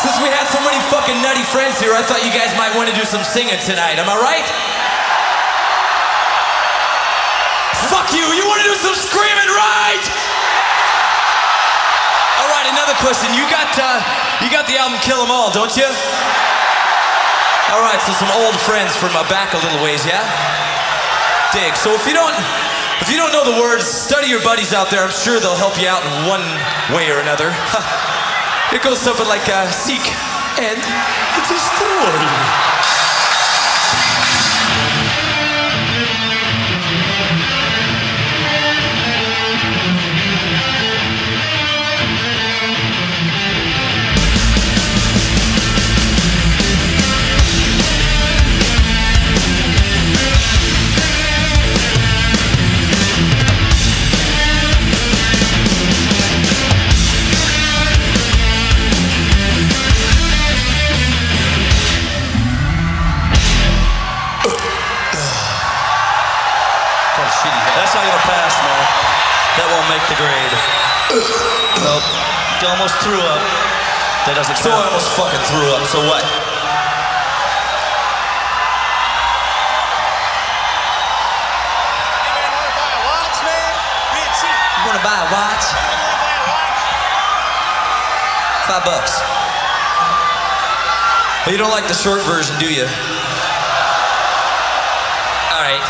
Since we had so many fucking nutty friends here, I thought you guys might want to do some singing tonight. Am I right? Fuck you! You want to do some screaming, right? All right, another question. You got the album Kill 'Em All, don't you? All right, so some old friends from back a little ways, yeah? Dig. So if you don't know the words, study your buddies out there. I'm sure they'll help you out in one way or another. Here goes something like Seek and Destroy. That's not gonna pass, man. That won't make the grade. Nope. You almost threw up. That doesn't count. So I almost fucking threw up, so what? Anybody wanna buy a watch, man? BNC. You wanna buy a watch? $5. But you don't like the short version, do you? All right.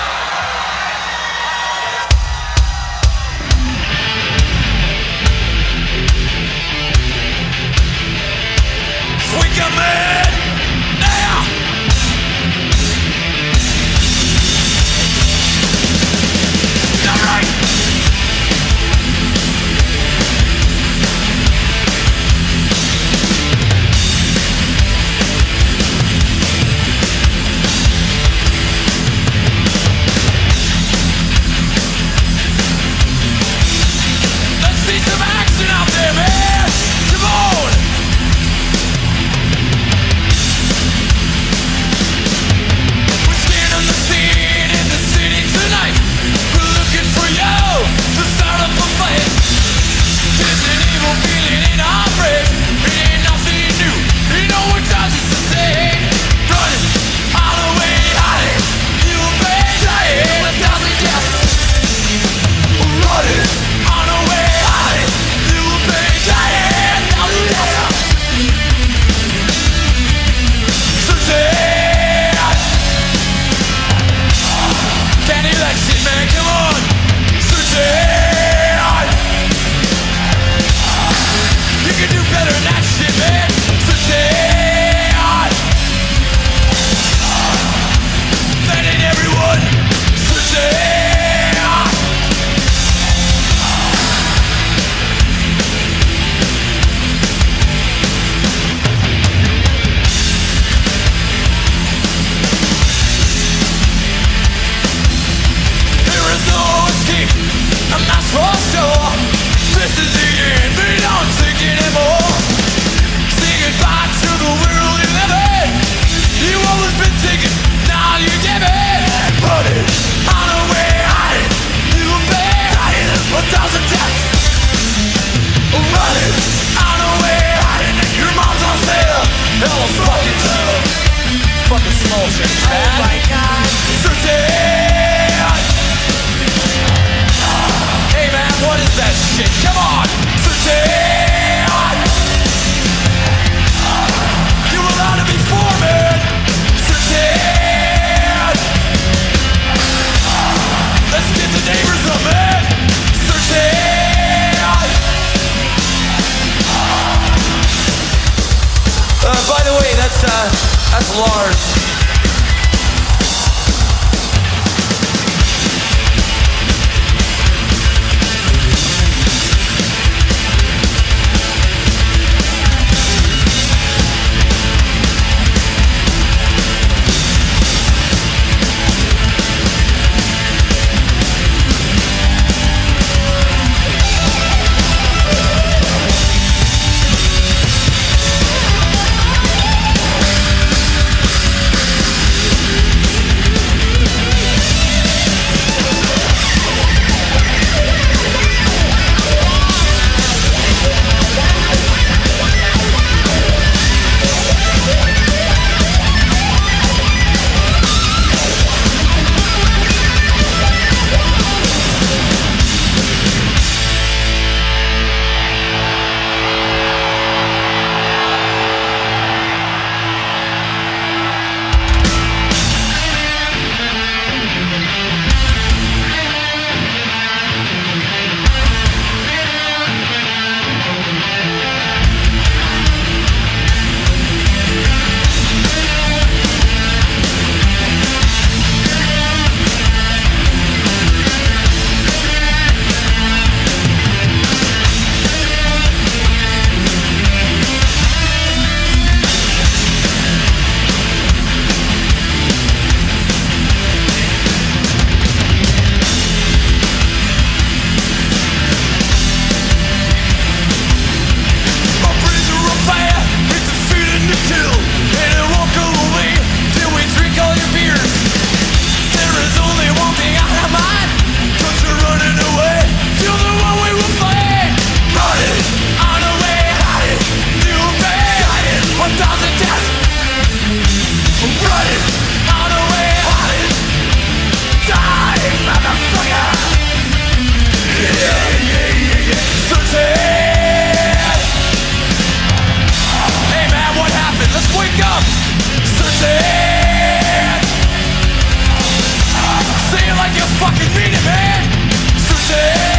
fucking mean it, man. Susie.